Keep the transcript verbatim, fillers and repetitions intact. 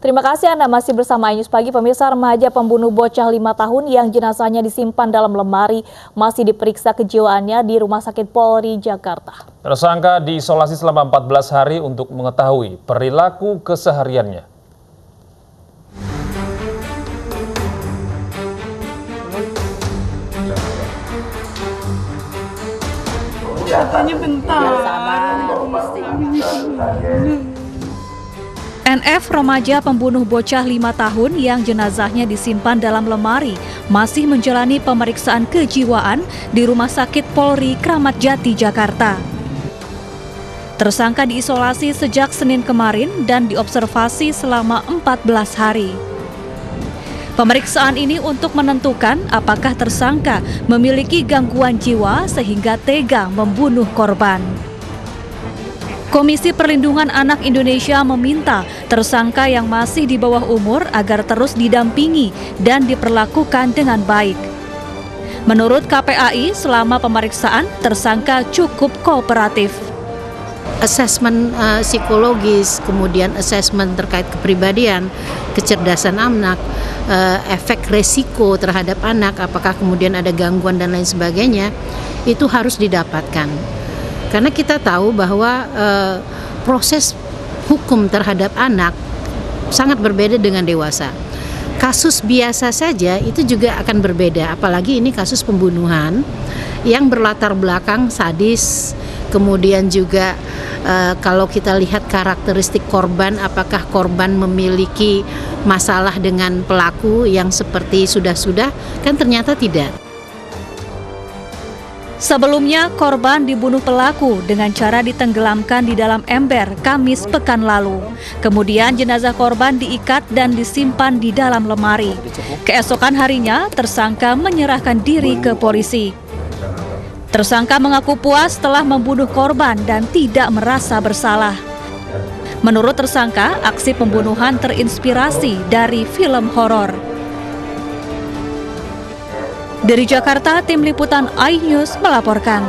Terima kasih Anda masih bersama iNews Pagi. Pemirsa, remaja pembunuh bocah lima tahun yang jenazahnya disimpan dalam lemari masih diperiksa kejiwaannya di Rumah Sakit Polri, Jakarta. Tersangka diisolasi selama empat belas hari untuk mengetahui perilaku kesehariannya. Katanya bentar. N F, remaja pembunuh bocah lima tahun yang jenazahnya disimpan dalam lemari, masih menjalani pemeriksaan kejiwaan di Rumah Sakit Polri Kramat Jati, Jakarta. Tersangka diisolasi sejak Senin kemarin dan diobservasi selama empat belas hari. Pemeriksaan ini untuk menentukan apakah tersangka memiliki gangguan jiwa sehingga tega membunuh korban. Komisi Perlindungan Anak Indonesia meminta tersangka yang masih di bawah umur agar terus didampingi dan diperlakukan dengan baik. Menurut K P A I, selama pemeriksaan tersangka cukup kooperatif. Asesmen uh, psikologis, kemudian asesmen terkait kepribadian, kecerdasan anak, uh, efek resiko terhadap anak, apakah kemudian ada gangguan dan lain sebagainya, itu harus didapatkan. Karena kita tahu bahwa uh, proses hukum terhadap anak sangat berbeda dengan dewasa. Kasus biasa saja itu juga akan berbeda, apalagi ini kasus pembunuhan yang berlatar belakang sadis, kemudian juga e, kalau kita lihat karakteristik korban, apakah korban memiliki masalah dengan pelaku yang seperti sudah-sudah, kan ternyata tidak. Sebelumnya korban dibunuh pelaku dengan cara ditenggelamkan di dalam ember Kamis pekan lalu. Kemudian jenazah korban diikat dan disimpan di dalam lemari. Keesokan harinya tersangka menyerahkan diri ke polisi. Tersangka mengaku puas telah membunuh korban dan tidak merasa bersalah. Menurut tersangka, aksi pembunuhan terinspirasi dari film horor. Dari Jakarta, tim liputan iNews melaporkan.